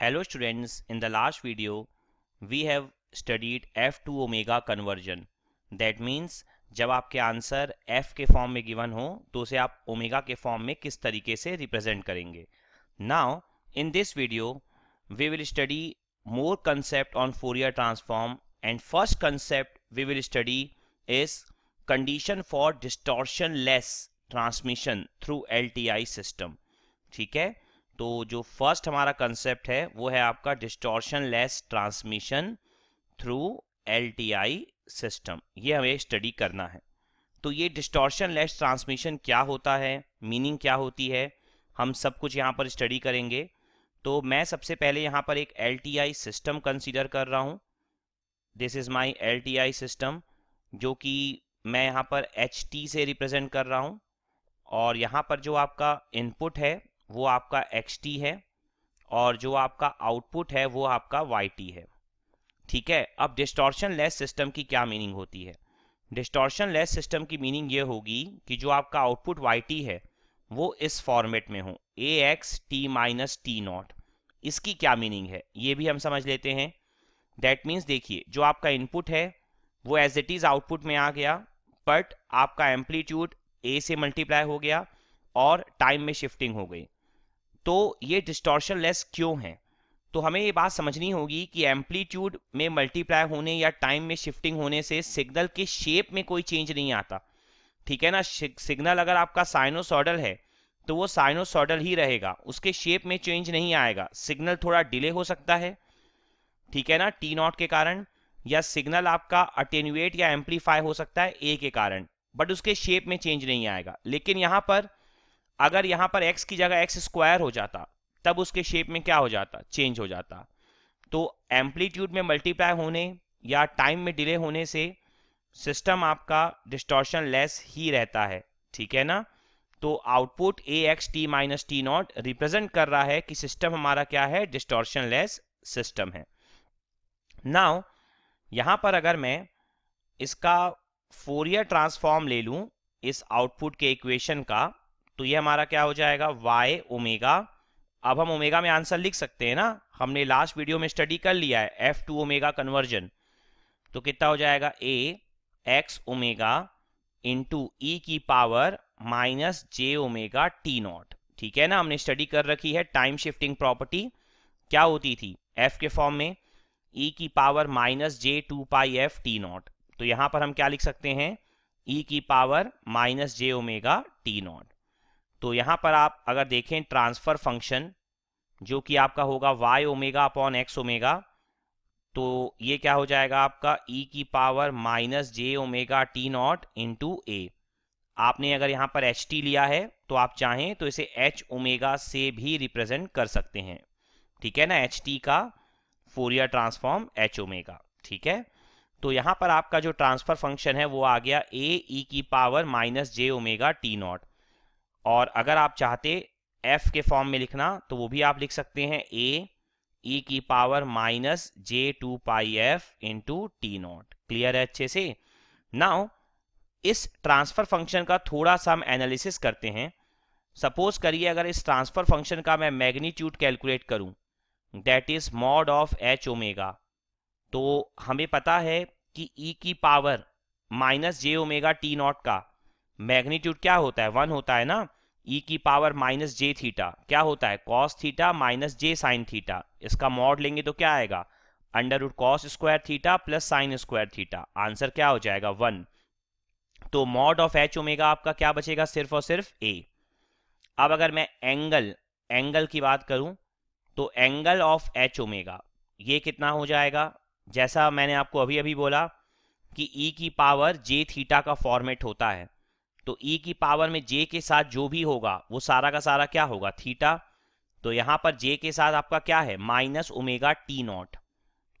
Hello students, in the last video we have studied f to omega conversion. That means जब आपके answer f के form में given हो तो उसे आप ओमेगा के फॉर्म में किस तरीके से रिप्रेजेंट करेंगे. Now in this video we will study more concept on Fourier transform and first concept we will study is condition for distortion-less transmission through LTI system. ठीक है, तो जो फर्स्ट हमारा कंसेप्ट है वो है आपका distortionless transmission through LTI system. ये हमें स्टडी करना है. तो ये डिस्टॉर्शन-लेस ट्रांसमिशन क्या होता है, मीनिंग क्या होती है, हम सब कुछ यहाँ पर स्टडी करेंगे. तो मैं सबसे पहले यहाँ पर एक LTI सिस्टम कंसीडर कर रहा हूँ. This is my LTI system जो कि मैं यहाँ पर HT से रिप्रेजेंट कर रहा हूँ और यहाँ पर जो आपका इनपुट है वो आपका XT है और जो आपका आउटपुट है वो आपका YT है. ठीक है, अब डिस्टॉर्शन लेस सिस्टम की क्या मीनिंग होती है. डिस्टॉर्शन लेस सिस्टम की मीनिंग ये होगी कि जो आपका आउटपुट YT है वो इस फॉर्मेट में हो AX T - T0. इसकी क्या मीनिंग है ये भी हम समझ लेते हैं. दैट मीन्स देखिए जो आपका इनपुट है वो एज इट इज़ आउटपुट में आ गया बट आपका एम्पलीट्यूड A से मल्टीप्लाई हो गया और टाइम में शिफ्टिंग हो गई. तो ये डिस्टॉर्शन लेस क्यों है, तो हमें ये बात समझनी होगी कि एम्पलीट्यूड में मल्टीप्लाई होने या टाइम में शिफ्टिंग होने से सिग्नल के शेप में कोई चेंज नहीं आता. ठीक है ना, सिग्नल अगर आपका साइनोसॉडल है तो वो साइनोसॉडल ही रहेगा, उसके शेप में चेंज नहीं आएगा. सिग्नल थोड़ा डिले हो सकता है, ठीक है ना, T0 के कारण, या सिग्नल आपका अटेन्यूएट या एम्पलीफाई हो सकता है A के कारण, बट उसके शेप में चेंज नहीं आएगा. लेकिन यहाँ पर अगर यहाँ पर x की जगह x² हो जाता तब उसके शेप में क्या हो जाता, चेंज हो जाता. तो एम्पलीट्यूड में मल्टीप्लाई होने या टाइम में डिले होने से सिस्टम आपका डिस्टॉर्शन लेस ही रहता है. ठीक है ना, तो output AX T - T0 represent कर रहा है कि सिस्टम हमारा क्या है, डिस्टॉर्शन लेस सिस्टम है. नाउ यहाँ पर अगर मैं इसका फोरियर ट्रांसफॉर्म ले लूं इस आउटपुट के इक्वेशन का, तो ये हमारा क्या हो जाएगा, y ओमेगा. अब हम ओमेगा में आंसर लिख सकते हैं ना, हमने लास्ट वीडियो में स्टडी कर लिया है f टू ओमेगा कन्वर्जन. तो कितना हो जाएगा AX ओमेगा × e की पावर - j ओमेगा T0. ठीक है ना, हमने स्टडी कर रखी है टाइम शिफ्टिंग प्रॉपर्टी क्या होती थी f के फॉर्म में, e की power - j 2 pi f T0. तो यहाँ पर हम क्या लिख सकते हैं, e की पावर - j ओमेगा T0. तो यहाँ पर आप अगर देखें ट्रांसफर फंक्शन जो कि आपका होगा y omega upon x omega, तो ये क्या हो जाएगा आपका e की power - j omega T0 × A. आपने अगर यहाँ पर HT लिया है तो आप चाहें तो इसे h ओमेगा से भी रिप्रेजेंट कर सकते हैं. ठीक है ना, HT का फोरियर ट्रांसफॉर्म h ओमेगा. ठीक है, तो यहाँ पर आपका जो ट्रांसफर फंक्शन है वो आ गया A e की पावर - j ओमेगा T0. और अगर आप चाहते f के फॉर्म में लिखना तो वो भी आप लिख सकते हैं A e की power - j 2 pi f T0. Clear है अच्छे से. नाउ इस ट्रांसफर फंक्शन का थोड़ा सा हम एनालिसिस करते हैं. सपोज करिए अगर इस ट्रांसफर फंक्शन का मैं मैग्नीट्यूड कैलकुलेट करूं, that is mod of h omega. तो हमें पता है कि e की पावर - j ओमेगा T0 का मैग्नीट्यूड क्या होता है, 1 होता है ना. e की पावर - j थीटा क्या होता है, cos theta - j sin theta. इसका मॉड लेंगे तो क्या आएगा, √cos² theta + sin² theta. Answer क्या हो जाएगा, 1. तो mod of h ओमेगा आपका क्या बचेगा, सिर्फ और सिर्फ A. अब अगर मैं एंगल की बात करूं तो एंगल of h ओमेगा ये कितना हो जाएगा, जैसा मैंने आपको अभी अभी बोला कि e की पावर j थीटा का फॉर्मेट होता है. तो e की पावर में j के साथ जो भी होगा वो सारा का सारा क्या होगा, थीटा. तो यहाँ पर j के साथ आपका क्या है, -ओमेगा T0.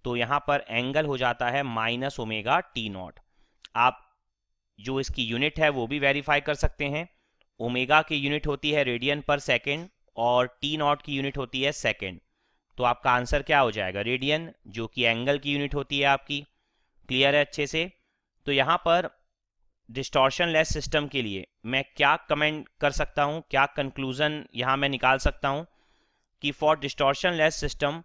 तो यहाँ पर एंगल हो जाता है -ओमेगा T0. आप जो इसकी यूनिट है वो भी वेरीफाई कर सकते हैं. ओमेगा की यूनिट होती है रेडियन/सेकंड और T0 की यूनिट होती है सेकंड. तो आपका आंसर क्या हो जाएगा, रेडियन, जो कि एंगल की यूनिट होती है आपकी. क्लियर है अच्छे से. तो यहाँ पर डिस्टॉर्शन लेस सिस्टम के लिए मैं क्या कमेंट कर सकता हूँ, क्या कंक्लूजन यहाँ मैं निकाल सकता हूँ. कि for distortionless system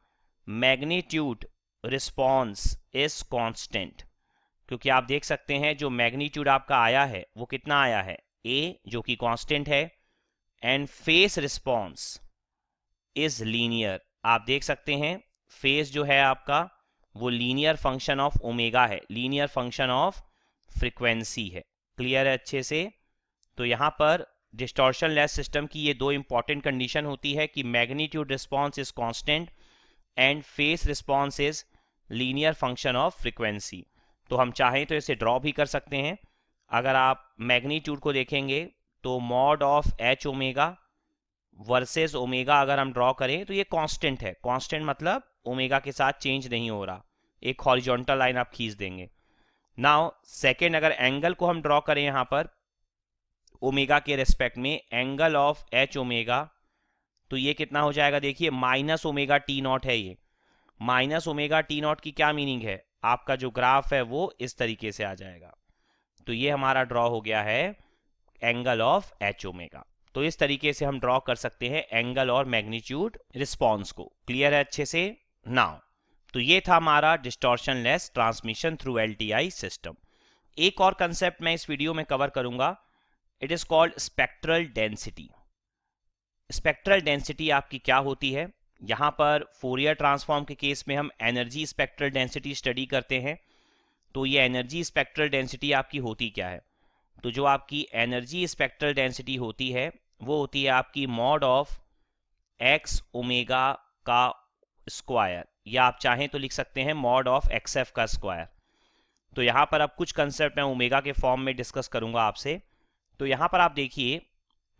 magnitude response is constant, क्योंकि आप देख सकते हैं जो मैग्नीट्यूड आपका आया है वो कितना आया है, ए जो कि कांस्टेंट है, and phase response is linear. आप देख सकते हैं फेज जो है आपका वो लीनियर फंक्शन ऑफ ओमेगा है, लीनियर फंक्शन ऑफ फ्रीक्वेंसी है। क्लियर है अच्छे से? तो यहाँ पर डिस्टॉर्शन लेस सिस्टम की ये दो इंपॉर्टेंट कंडीशन होती है कि magnitude response is constant and phase response is linear function of frequency. तो हम चाहें तो इसे ड्रॉ भी कर सकते हैं। अगर आप मैग्नीट्यूड को देखेंगे तो mod of H omega versus omega अगर हम ड्रॉ करें तो ये कांस्टेंट है। कांस्टेंट मतलब ओमेगा के साथ चेंज नहीं हो रहा, एक हॉरिजॉन्टल लाइन आप खींच देंगे। नाउ सेकेंड, अगर एंगल को हम ड्रॉ करें यहाँ पर ओमेगा के रेस्पेक्ट में, एंगल ऑफ एच ओमेगा, तो ये कितना हो जाएगा, देखिए माइनस ओमेगा टी नॉट है। ये माइनस ओमेगा टी नॉट की क्या मीनिंग है, आपका जो ग्राफ है वो इस तरीके से आ जाएगा। तो ये हमारा ड्रॉ हो गया है एंगल ऑफ एच ओमेगा। तो इस तरीके से हम ड्रॉ कर सकते हैं एंगल और मैग्नीट्यूड रिस्पॉन्स को। क्लियर है अच्छे से? नाउ तो ये था हमारा distortionless transmission through LTI system. एक और कंसेप्ट मैं इस वीडियो में कवर करूंगा, it is called spectral density. Spectral density आपकी क्या होती है, यहाँ पर फोरियर ट्रांसफॉर्म के केस में हम एनर्जी स्पेक्ट्रल डेंसिटी स्टडी करते हैं। तो ये एनर्जी स्पेक्ट्रल डेंसिटी आपकी होती क्या है, तो जो आपकी एनर्जी स्पेक्ट्रल डेंसिटी होती है वो होती है आपकी मॉड ऑफ एक्स ओमेगा का स्क्वायर, या आप चाहें तो लिख सकते हैं मॉड ऑफ XF का स्क्वायर। तो यहाँ पर अब कुछ कंसेप्ट मैं ओमेगा के फॉर्म में डिस्कस करूंगा आपसे। तो यहाँ पर आप देखिए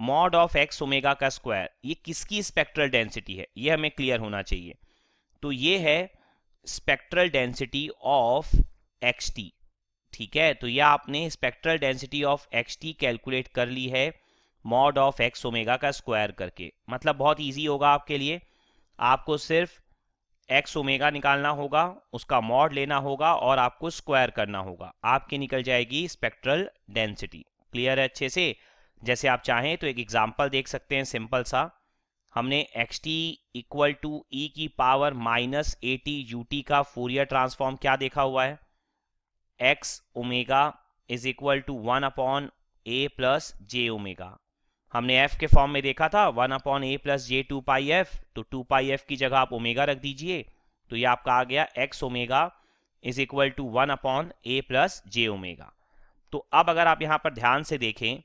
मॉड ऑफ एक्स ओमेगा का स्क्वायर, ये किसकी स्पेक्ट्रल डेंसिटी है, ये हमें क्लियर होना चाहिए। तो ये है स्पेक्ट्रल डेंसिटी ऑफ XT, ठीक है। तो यह आपने spectral density of XT calculate कर ली है मॉड ऑफ एक्स ओमेगा का स्क्वायर करके। मतलब बहुत ईजी होगा आपके लिए, आपको सिर्फ एक्स ओमेगा निकालना होगा, उसका मॉड लेना होगा और आपको स्क्वायर करना होगा, आपकी निकल जाएगी स्पेक्ट्रल डेंसिटी। क्लियर है अच्छे से? जैसे आप चाहें तो एक एग्जांपल देख सकते हैं सिंपल सा। हमने XT इक्वल टू ई की पावर माइनस 80 UT का फोरियर ट्रांसफॉर्म क्या देखा हुआ है, x omega is equal to 1/a plus J omega. हमने f के फॉर्म में देखा था 1/a प्लस जे 2πf, तो 2πf की जगह आप ओमेगा रख दीजिए, तो ये आपका आ गया x omega is equal to 1/a plus J omega. तो अब अगर आप यहाँ पर ध्यान से देखें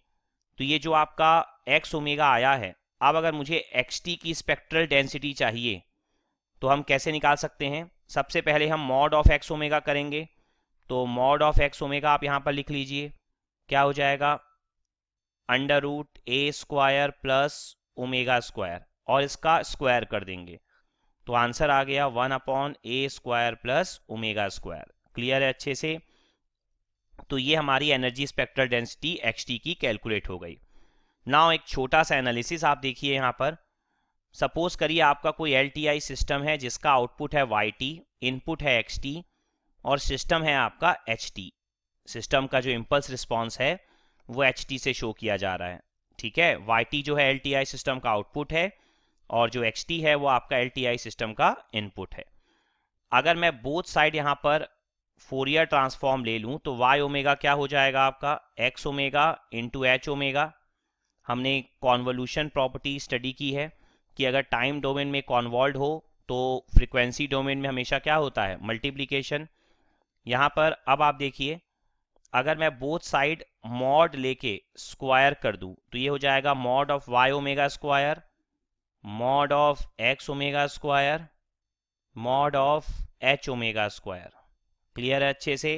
तो ये जो आपका x ओमेगा आया है, अब अगर मुझे XT की स्पेक्ट्रल डेंसिटी चाहिए तो हम कैसे निकाल सकते हैं, सबसे पहले हम मॉड ऑफ एक्स ओमेगा करेंगे। तो मॉड ऑफ एक्स ओमेगा आप यहाँ पर लिख लीजिए, क्या हो जाएगा, अंडर रूट ए स्क्वायर प्लस ओमेगा स्क्वायर, और इसका स्क्वायर कर देंगे। तो आंसर आ गया 1/a square plus omega square. Clear है अच्छे से? तो ये हमारी एनर्जी स्पेक्ट्रल डेंसिटी XT की कैलकुलेट हो गई। नाउ एक छोटा सा एनालिसिस आप देखिए यहाँ पर। सपोज करिए आपका कोई LTI सिस्टम है जिसका आउटपुट है YT, इनपुट है XT और सिस्टम है आपका HT। सिस्टम का जो इम्पल्स रिस्पॉन्स है वो HT से शो किया जा रहा है, ठीक है। YT जो है LTI सिस्टम का आउटपुट है और जो XT है वो आपका LTI सिस्टम का इनपुट है। अगर मैं बोथ साइड यहाँ पर फोरियर ट्रांसफॉर्म ले लूँ तो y ओमेगा क्या हो जाएगा आपका, x omega into h omega. हमने कॉन्वोल्यूशन प्रॉपर्टी स्टडी की है कि अगर टाइम डोमेन में कॉन्वॉल्व हो तो फ्रीक्वेंसी डोमेन में हमेशा क्या होता है, मल्टीप्लीकेशन। यहाँ पर अब आप देखिए अगर मैं बोथ साइड मॉड लेके स्क्वायर कर दूं तो ये हो जाएगा mod of y omega square, mod of x omega square, mod of h omega square. Clear है अच्छे से?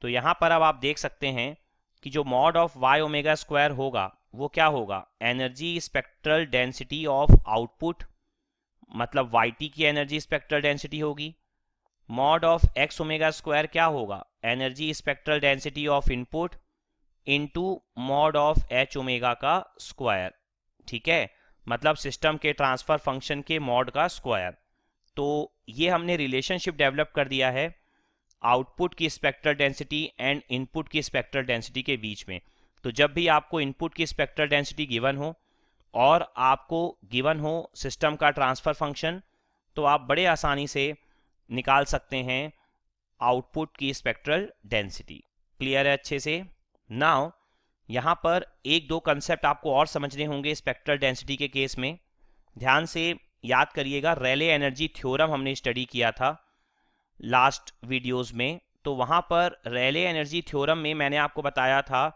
तो यहाँ पर अब आप देख सकते हैं कि जो mod of y omega square होगा वो क्या होगा, energy spectral density of output, मतलब YT की एनर्जी स्पेक्ट्रल डेंसिटी होगी। Mod of x omega square क्या होगा, energy spectral density of input into mod of H omega का स्क्वायर, ठीक है, मतलब सिस्टम के ट्रांसफर फंक्शन के मॉड का स्क्वायर। तो ये हमने रिलेशनशिप डेवलप कर दिया है आउटपुट की स्पेक्ट्रल डेंसिटी एंड इनपुट की स्पेक्ट्रल डेंसिटी के बीच में। तो जब भी आपको इनपुट की स्पेक्ट्रल डेंसिटी गिवन हो और आपको गिवन हो सिस्टम का ट्रांसफर फंक्शन, तो आप बड़े आसानी से निकाल सकते हैं आउटपुट की स्पेक्ट्रल डेंसिटी। क्लियर है अच्छे से? नाउ यहाँ पर एक दो कंसेप्ट आपको और समझने होंगे स्पेक्ट्रल डेंसिटी के केस में। ध्यान से याद करिएगा, रेले एनर्जी थ्योरम हमने स्टडी किया था लास्ट वीडियोस में, तो वहाँ पर रेले एनर्जी थ्योरम में मैंने आपको बताया था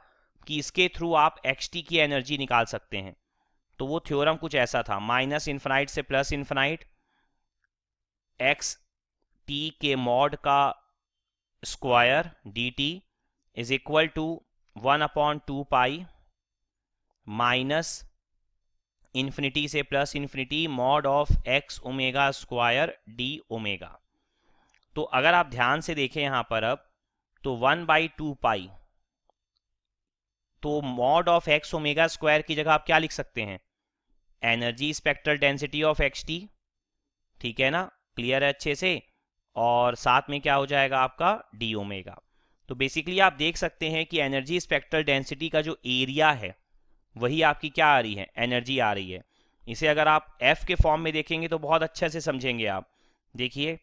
कि इसके थ्रू आप एक्सटी की एनर्जी निकाल सकते हैं। तो वो थ्योरम कुछ ऐसा था, माइनस इन्फिनाइट से प्लस इन्फिनाइट, एक्स टी के मॉड का square D T is equal to 1/2 pi minus infinity से plus infinity mod of x omega square D omega. तो अगर आप ध्यान से देखें यहाँ पर अब, तो 1/2 पाई, तो mod of x omega square की जगह आप क्या लिख सकते हैं? Energy spectral density of x T. ठीक है ना? क्लियर है अच्छे से? और साथ में क्या हो जाएगा आपका? D omega. तो बेसिकली आप देख सकते हैं कि एनर्जी स्पेक्ट्रल डेंसिटी का जो एरिया है वही आपकी क्या आ रही है? एनर्जी आ रही है। इसे अगर आप एफ के फॉर्म में देखेंगे तो बहुत अच्छे से समझेंगे आप। देखिए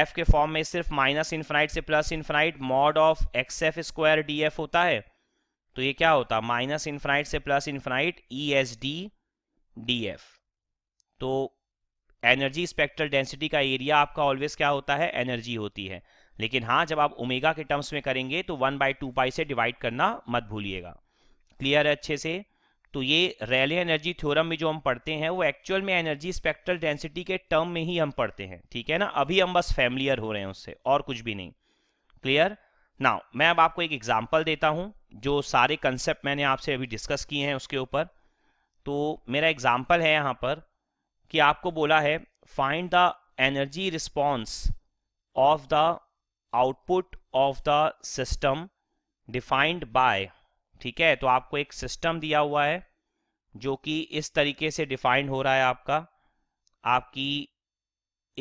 एफ के फॉर्म में सिर्फ माइनस इन्फिनाइट से plus infinite mod of x F square D F होता है, तो ये क्या होता? माइनस इन्फिनाइट से plus infinite E S D D F. तो एनर्जी स्पेक्ट्रल डेंसिटी का एरिया आपका ऑलवेज क्या होता है? एनर्जी होती है। लेकिन हाँ, जब आप ओमेगा के टर्म्स में करेंगे तो 1/2 पाई से डिवाइड करना मत भूलिएगा। क्लियर है अच्छे से? तो ये रेले एनर्जी थ्योरम में जो हम पढ़ते हैं वो एक्चुअल में एनर्जी स्पेक्ट्रल डेंसिटी के टर्म में ही हम पढ़ते हैं। ठीक है ना? अभी हम बस फैमिलियर हो रहे हैं उससे, और कुछ भी नहीं। क्लियर? नाउ मैं अब आपको एक एग्जांपल देता हूँ जो सारे कंसेप्ट मैंने आपसे अभी डिस्कस किए हैं उसके ऊपर। तो मेरा एग्जाम्पल है यहाँ पर कि आपको बोला है find the energy response of the output of the system defined by. ठीक है, तो आपको एक सिस्टम दिया हुआ है जो कि इस तरीके से डिफाइंड हो रहा है आपका, आपकी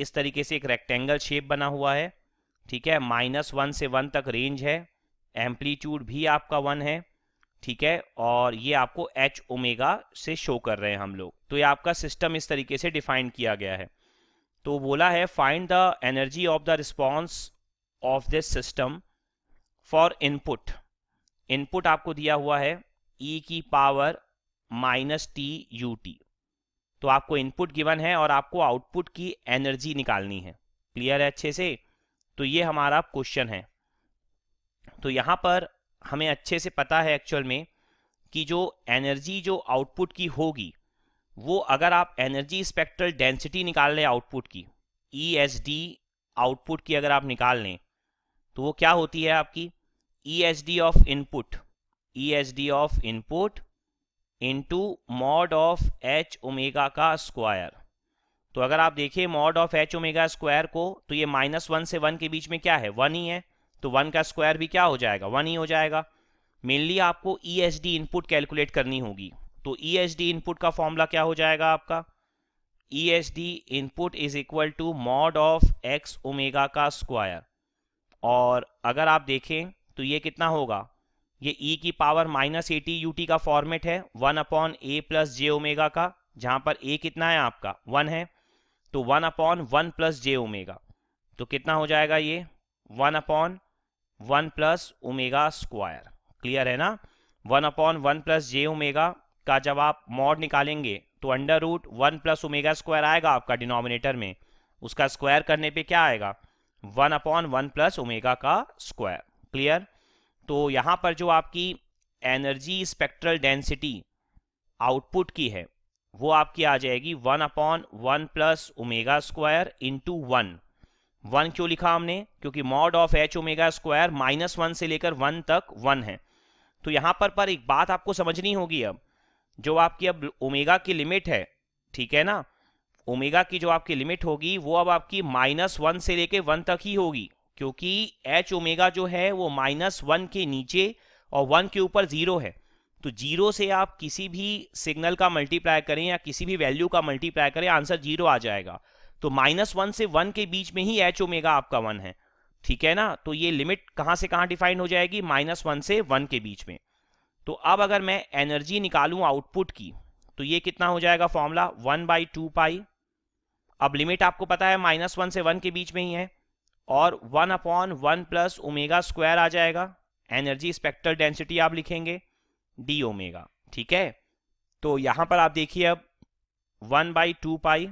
इस तरीके से एक रेक्टेंगल शेप बना हुआ है। ठीक है, -1 से 1 तक रेंज है, एम्पलीट्यूड भी आपका 1 है। ठीक है, और ये आपको h ओमेगा से शो कर रहे हैं हम लोग। तो ये आपका सिस्टम इस तरीके से डिफाइन किया गया है। तो बोला है find the energy of the response of this system for input. Input आपको दिया हुआ है e⁻ t⁢ ut। तो आपको इनपुट गिवन है और आपको आउटपुट की एनर्जी निकालनी है। क्लियर है अच्छे से? तो ये हमारा क्वेश्चन है। तो यहाँ पर हमें अच्छे से पता है एक्चुअल में कि जो एनर्जी जो आउटपुट की होगी वो अगर आप एनर्जी स्पेक्ट्रल डेंसिटी निकाल लें आउटपुट की, ESD आउटपुट की अगर आप निकाल लें, तो वो क्या होती है आपकी? ESD of input into mod of h omega का स्क्वायर। तो अगर आप देखें mod of h omega square को, तो ये -1 से 1 के बीच में क्या है? 1 ही है, तो 1 का स्क्वायर भी क्या हो जाएगा? 1 ही हो जाएगा। मेनली आपको ESD इनपुट कैलकुलेट करनी होगी। तो ESD इनपुट का फॉर्मूला क्या हो जाएगा आपका? ESD input is equal to mod of x omega का स्क्वायर। और अगर आप देखें तो ये कितना होगा? ये e⁻ t⁢ut का फॉर्मेट है, 1/a+ j ओमेगा का, जहाँ पर a कितना है आपका? 1 है। तो 1/1 + j ओमेगा, तो कितना हो जाएगा ये? 1/1 ओमेगा स्क्वायर। क्लियर है ना? 1/1 + j ओमेगा का जब आप मॉड निकालेंगे तो √1 + ओमेगा स्क्वायर आएगा आपका डिनोमिनेटर में, उसका स्क्वायर करने पे क्या आएगा? 1/1 + ओमेगा का स्क्वायर। क्लियर? तो यहाँ पर जो आपकी एनर्जी स्पेक्ट्रल डेंसिटी आउटपुट की है वो आपकी आ जाएगी 1/1 + ओमेगा स्क्वायर इंटू 1। क्यों लिखा हमने? क्योंकि mod of h omega square -1 से लेकर 1 तक 1 है। तो यहाँ पर एक बात आपको समझनी होगी अब, जो आपकी अब ओमेगा की लिमिट है, ठीक है ना, ओमेगा की जो आपकी लिमिट होगी वो अब आपकी -1 से लेकर 1 तक ही होगी, क्योंकि h ओमेगा जो है वो -1 के नीचे और 1 के ऊपर 0 है। तो 0 से आप किसी भी सिग्नल का मल्टीप्लाई करें या किसी भी वैल्यू का मल्टीप्लाई करें, आंसर 0 आ जाएगा। तो -1 से 1 के बीच में ही h ओमेगा आपका 1 है। ठीक है ना? तो ये लिमिट कहाँ से कहाँ डिफाइन हो जाएगी? -1 से 1 के बीच में। तो अब अगर मैं एनर्जी निकालूं आउटपुट की, तो ये कितना हो जाएगा फॉर्मूला 1/2 पाई। अब लिमिट आपको पता है -1 से 1 के बीच में ही है और 1/1 + ओमेगा स्क्वायर आ जाएगा। एनर्जी स्पेक्ट्रल डेंसिटी आप लिखेंगे डी ओमेगा, ठीक है। तो यहाँ पर आप देखिए अब 1/2 पाई,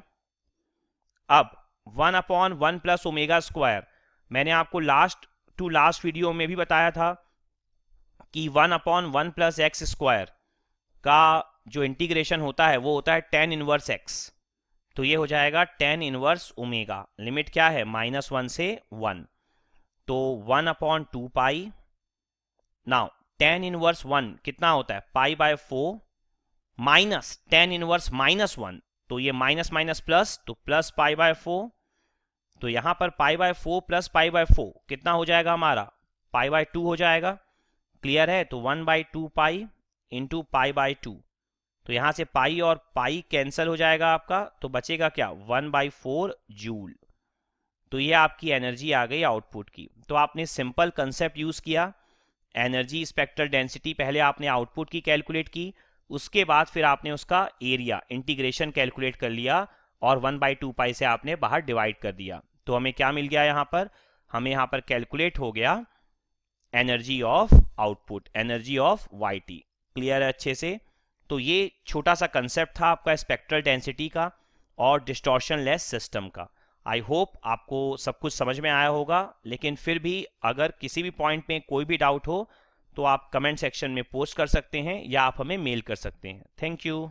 अब 1/1 + ओमेगा स्क्वायर। मैंने आपको लास्ट टू लास्ट वीडियो में भी बताया था कि 1/1 + x स्क्वायर का जो इंटीग्रेशन होता है वो होता है tan इनवर्स x। तो ये हो जाएगा tan इनवर्स ओमेगा। लिमिट क्या है -1 से 1, तो 1/2 पाई। नाउ tan इनवर्स 1 कितना होता है π/4 माइनस tan इनवर्स -1, तो ये माइनस माइनस प्लस, तो प्लस π/4। तो यहाँ पर π/4 + π/4 कितना हो जाएगा हमारा π/2 हो जाएगा। क्लियर है। तो 1/2 पाई इंटू π/2, तो यहाँ से पाई और पाई कैंसिल हो जाएगा आपका, तो बचेगा क्या 1/4 जूल। तो ये आपकी एनर्जी आ गई आउटपुट की। तो आपने सिंपल कंसेप्ट यूज किया, एनर्जी स्पेक्ट्रल डेंसिटी पहले आपने आउटपुट की कैलकुलेट की, उसके बाद फिर आपने उसका एरिया इंटीग्रेशन कैलकुलेट कर लिया और 1/2 पाई से आपने बाहर डिवाइड कर दिया। तो हमें क्या मिल गया यहाँ पर, हमें यहाँ पर कैलकुलेट हो गया energy of output, energy of yt। Clear है अच्छे से। तो ये छोटा सा कंसेप्ट था आपका स्पेक्ट्रल डेंसिटी का और डिस्टॉर्शन लेस सिस्टम का। आई होप आपको सब कुछ समझ में आया होगा, लेकिन फिर भी अगर किसी भी पॉइंट में कोई भी डाउट हो तो आप कमेंट सेक्शन में पोस्ट कर सकते हैं या आप हमें मेल कर सकते हैं। Thank you.